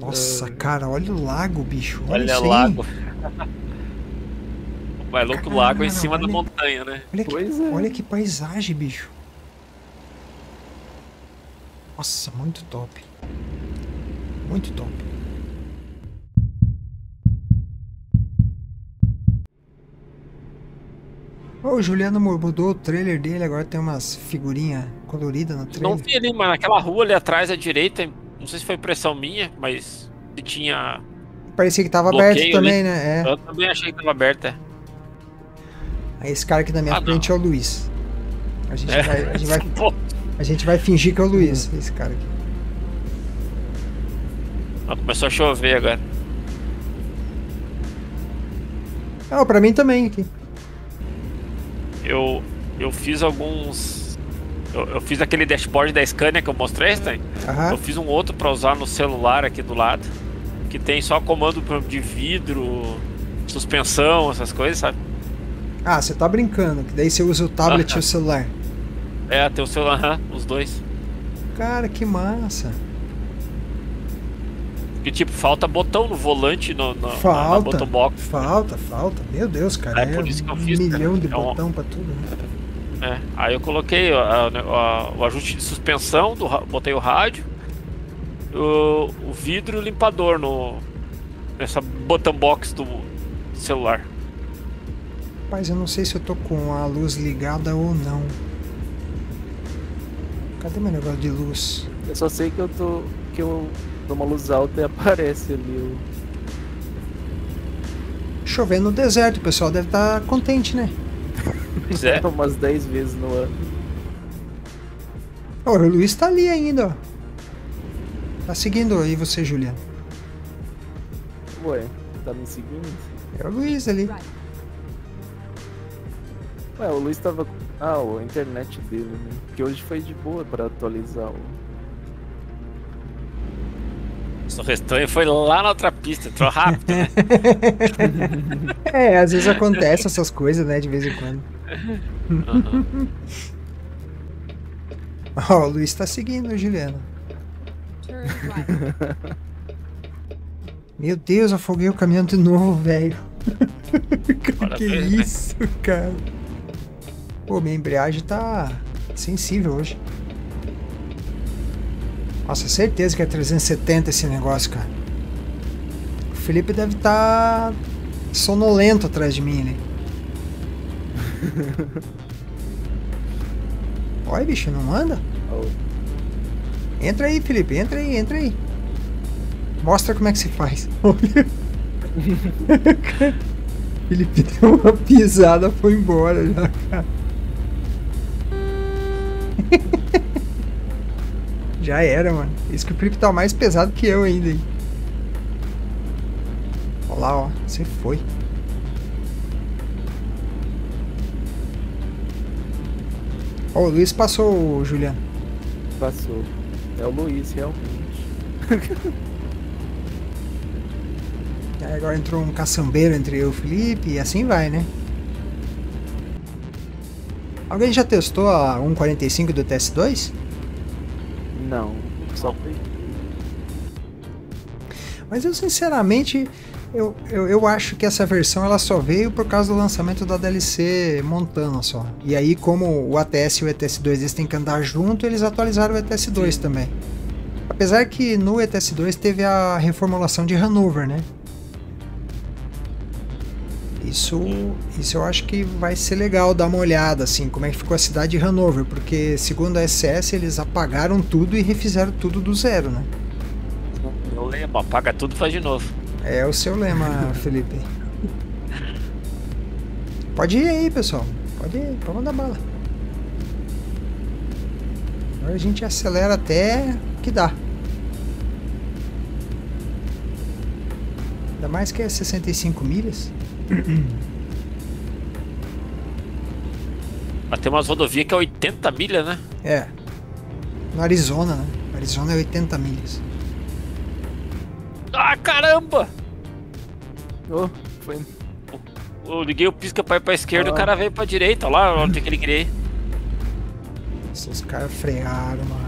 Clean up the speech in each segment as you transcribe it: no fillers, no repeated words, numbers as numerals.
Nossa, cara, olha o lago, bicho. Olha o lago. Vai louco o lago em cima da montanha, né? Olha que paisagem, bicho. Nossa, muito top. Muito top. Oh, o Juliano mudou o trailer dele, agora tem umas figurinhas coloridas no trailer. Não vi ali, mas naquela rua ali atrás à direita, não sei se foi impressão minha, mas tinha... Parecia que tava aberto também, ali, né? É. Eu também achei que tava aberto, é. Aí esse cara aqui na minha frente não. É o Luiz. A gente vai fingir que é o Luiz, esse cara aqui. Começou a chover agora. Ah, pra mim também aqui. Eu fiz alguns... Eu fiz aquele dashboard da Scania que eu mostrei, Stan. Eu fiz um outro pra usar no celular aqui do lado. Que tem só comando de vidro, suspensão, essas coisas, sabe? Ah, você tá brincando. Que daí você usa o tablet e o celular. É, tem o celular, os dois. Cara, que massa. Porque, tipo, falta botão no volante, na botobox. Falta. Meu Deus, cara. É por isso que eu fiz, um milhão de botão pra tudo. Né? É, aí eu coloquei o ajuste de suspensão, botei o rádio, o vidro e o limpador nessa botão box do celular. Rapaz, eu não sei se eu tô com a luz ligada ou não. Cadê meu negócio de luz? Eu só sei que eu tô... que eu... Dá uma luz alta e aparece ali. Chovendo no deserto, o pessoal deve estar contente, né? Pois é. Umas 10 vezes no ano. Oh, o Luiz tá ali ainda, ó. Tá seguindo aí você, Juliano. Ué, tá me seguindo? É o Luiz ali. Ué, o Luiz tava... Ah, a internet dele, né? Porque hoje foi de boa pra atualizar o... O restante foi lá na outra pista, entrou rápido, né? É, às vezes acontece essas coisas, né? De vez em quando. Uhum. Ó, o Luiz tá seguindo o Juliano. Meu Deus, afoguei o caminhão de novo, velho. Que isso, cara? Pô, minha embreagem tá sensível hoje. Nossa, certeza que é 370 esse negócio, cara. O Felipe deve estar sonolento atrás de mim, né? Olha, bicho, não anda? Entra aí, Felipe, entra aí. Mostra como é que se faz. Felipe deu uma pisada, foi embora já, cara. Já era, mano. Isso que o Felipe tá mais pesado que eu ainda, hein? Olha lá, ó. Você foi. Ó, o Luiz passou, Juliano. Passou. É o Luiz, realmente. Aí agora entrou um caçambeiro entre eu e o Felipe e assim vai, né? Alguém já testou a 1.45 do TS2? Não, só foi. Mas eu sinceramente eu acho que essa versão ela só veio por causa do lançamento da DLC Montana só. E aí como o ATS e o ETS2 eles têm que andar junto, eles atualizaram o ETS2 Sim. também. Apesar que no ETS2 teve a reformulação de Hanover, né? Isso eu acho que vai ser legal dar uma olhada, assim, como é que ficou a cidade de Hanover, porque segundo a SS eles apagaram tudo e refizeram tudo do zero, né? Meu lema, apaga tudo e faz de novo. É o seu lema, Felipe. Pode ir aí, pessoal. Pode ir, pode mandar bala. Agora a gente acelera até que dá. Ainda mais que é 65 milhas. Mas tem umas rodovias que é 80 milhas, né? É. No Arizona, né? Arizona é 80 milhas. Ah, caramba! Oh, foi... Eu liguei o pisca pra ir pra esquerda e o cara veio pra direita. Olha lá onde que ele queria ir. Esses caras frearam, mano.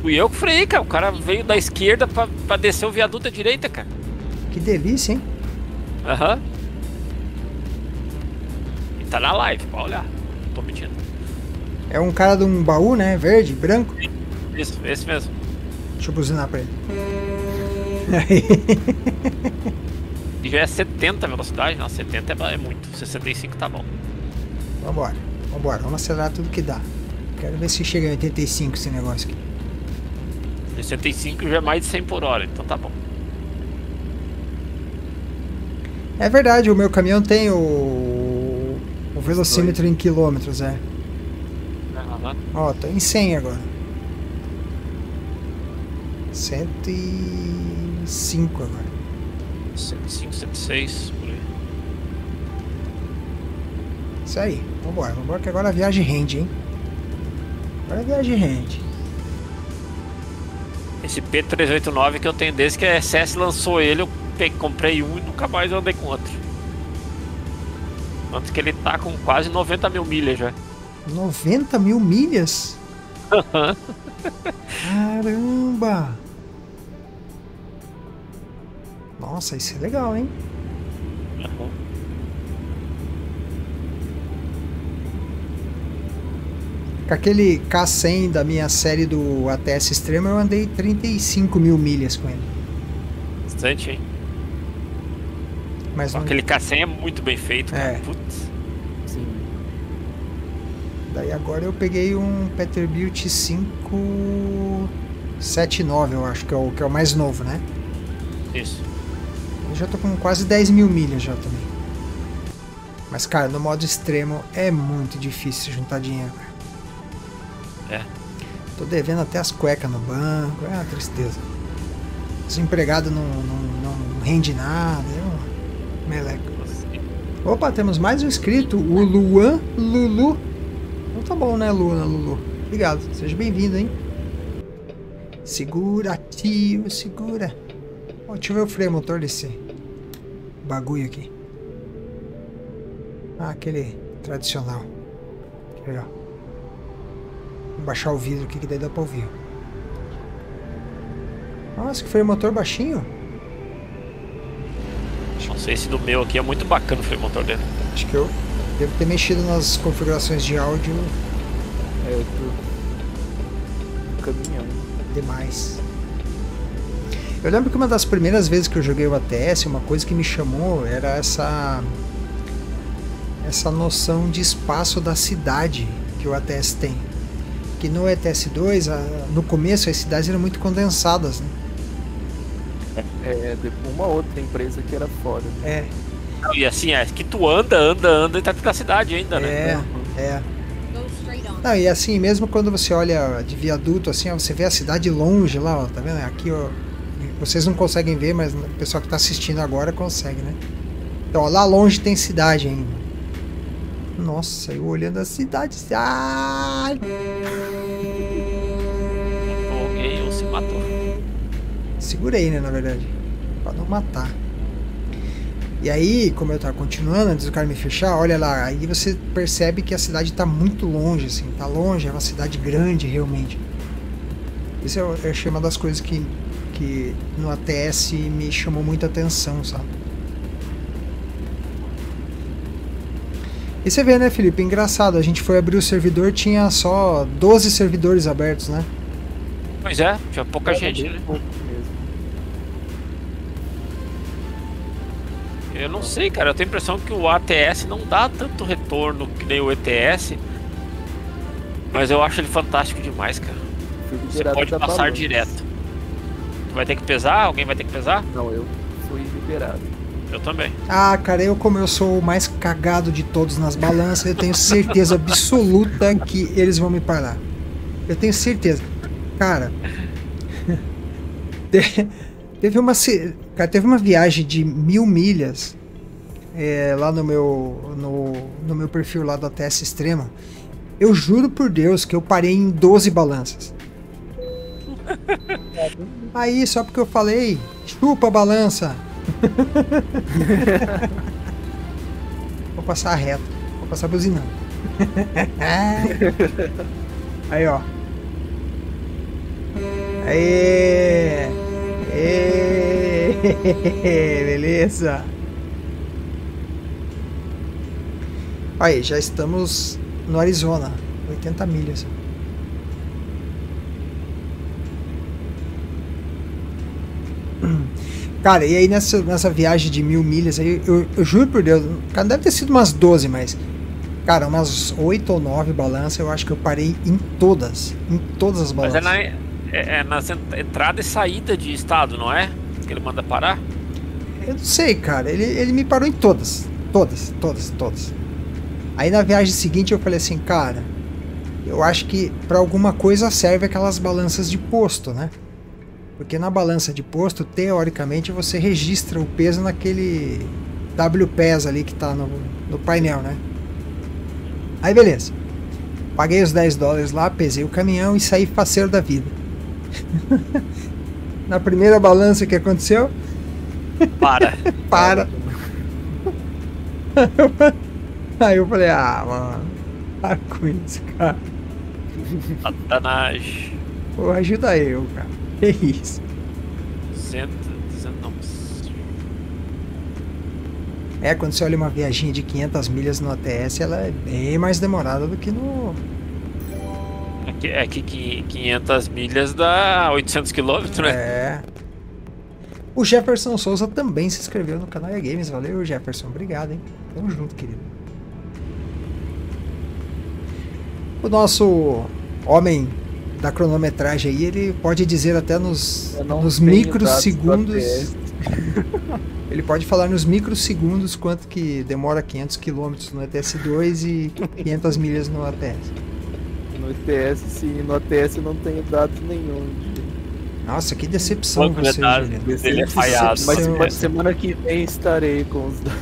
Fui eu que freiei, cara. O cara veio da esquerda pra descer o viaduto à direita, cara. Que delícia, hein? Aham. Uhum. E tá na live, pode olhar. Não tô mentindo. É um cara de um baú, né? Verde, branco. Isso, esse mesmo. Deixa eu buzinar pra ele. Aí. Já é 70 a velocidade. Não, 70 é muito. 65 tá bom. Vambora, vambora. Vamos acelerar tudo que dá. Quero ver se chega a 85 esse negócio aqui. 65 já é mais de 100 por hora, então tá bom. É verdade, o meu caminhão tem o velocímetro em quilômetros, é. Uhum. Ó, tá em 100 agora. 105 agora. 105, 106, por aí. Isso aí, vambora, vambora que agora a viagem rende, hein? Agora a viagem rende. Esse P389 que eu tenho desde que a SS lançou ele, eu comprei um e nunca mais andei com outro. Tanto que ele tá com quase 90 mil milhas já. 90 mil milhas? Caramba! Nossa, isso é legal, hein? Uhum. Com aquele K100 da minha série do ATS Extremo, eu andei 35 mil milhas com ele. Bastante, hein? Mas não... Aquele K100 é muito bem feito, cara. É. Putz. Sim. Daí agora eu peguei um Peterbilt 579, eu acho, que é o mais novo, né? Isso. Eu já tô com quase 10 mil milhas já também. Mas, cara, no modo extremo é muito difícil juntar dinheiro, cara. É. Tô devendo até as cuecas no banco, é uma tristeza. Os empregados não rende nada, é um meleco. Opa, temos mais um inscrito, o Luan Lulu. Então tá bom, né, Luan Lulu? Obrigado, seja bem-vindo, hein? Segura, tio, segura. Ó, deixa eu ver o freio motor desse bagulho aqui. Ah, aquele tradicional. Que legal. Vou baixar o vidro aqui que daí dá pra ouvir. Nossa, que freio motor baixinho. Não sei se do meu aqui é muito bacana o freio motor dele. Acho que eu devo ter mexido nas configurações de áudio. É, eu tô caminhando demais. Eu lembro que uma das primeiras vezes que eu joguei o ATS, uma coisa que me chamou era essa noção de espaço da cidade que o ATS tem. Que no ETS-2, no começo, as cidades eram muito condensadas, né? É, uma outra empresa que era fora. Né? É. E assim, é que tu anda e tá na cidade ainda, né? É, é. Não, e assim, mesmo quando você olha de viaduto, assim, ó, você vê a cidade longe lá, ó, tá vendo? Aqui, ó, vocês não conseguem ver, mas o pessoal que tá assistindo agora consegue, né? Então, ó, lá longe tem cidade ainda. Nossa, eu olhando a cidade... Ah! Alguém ou se matou. Segurei, né, na verdade. Pra não matar. E aí, como eu tava continuando, antes do cara me fechar, olha lá, aí você percebe que a cidade tá muito longe, assim. Tá longe, é uma cidade grande, realmente. Isso eu achei uma das coisas que no ATS me chamou muita atenção, sabe? E você vê, né, Felipe? Engraçado, a gente foi abrir o servidor, tinha só 12 servidores abertos, né? Pois é, tinha pouca gente, né? Pouco mesmo. Eu não sei, cara, eu tenho a impressão que o ATS não dá tanto retorno que nem o ETS, mas eu acho ele fantástico demais, cara. Você pode passar balança. Direto. Vai ter que pesar? Alguém vai ter que pesar? Não, eu fui liberado. Eu também. Ah, cara, como eu sou o mais cagado de todos nas balanças, eu tenho certeza absoluta que eles vão me parar. Eu tenho certeza. Cara, teve uma viagem de 1000 milhas lá no meu perfil lá do ATS Extrema. Eu juro por Deus que eu parei em 12 balanças. Aí, só porque eu falei, chupa a balança. Vou passar reto, vou passar buzinando. Aí, ó. Aê! Aê! Beleza! Aí, já estamos no Arizona, 80 milhas. Cara, e aí nessa viagem de 1000 milhas aí, eu juro por Deus, cara, deve ter sido umas 12, mas... Cara, umas 8 ou 9 balanças, eu acho que eu parei em todas. Em todas as balanças. Mas é nas entrada e saída de estado, não é? Que ele manda parar? Eu não sei, cara. Ele me parou em todas. Todas, todas, todas. Aí na viagem seguinte eu falei assim, cara... Eu acho que pra alguma coisa serve aquelas balanças de posto, né? Porque na balança de posto, teoricamente, você registra o peso naquele WPES ali que tá no painel, né? Aí beleza, paguei os 10 dólares lá, pesei o caminhão e saí faceiro da vida. Na primeira balança que aconteceu... Para! Para! Aí eu falei, ah, mano, para com isso, cara. Satanás! Pô, ajuda eu, cara. Que isso? 200 não. É, quando você olha uma viaginha de 500 milhas no ATS, ela é bem mais demorada do que no... É que 500 milhas dá 800 km, né? É. O Jefferson Souza também se inscreveu no canal EA Games. Valeu, Jefferson. Obrigado, hein? Tamo junto, querido. O nosso homem... da cronometragem aí, ele pode dizer até nos microsegundos. Ele pode falar nos microsegundos quanto que demora 500 km no ETS-2 e 500 milhas no ATS. No ETS sim, no ATS eu não tenho dados nenhum. Nossa, que decepção com você, Juliano. Ele é falhado. Mas semana que vem estarei com os dados.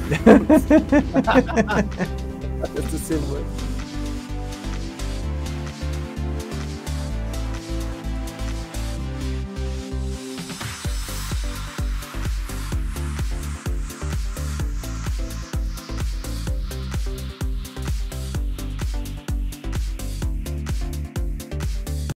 Essa semana.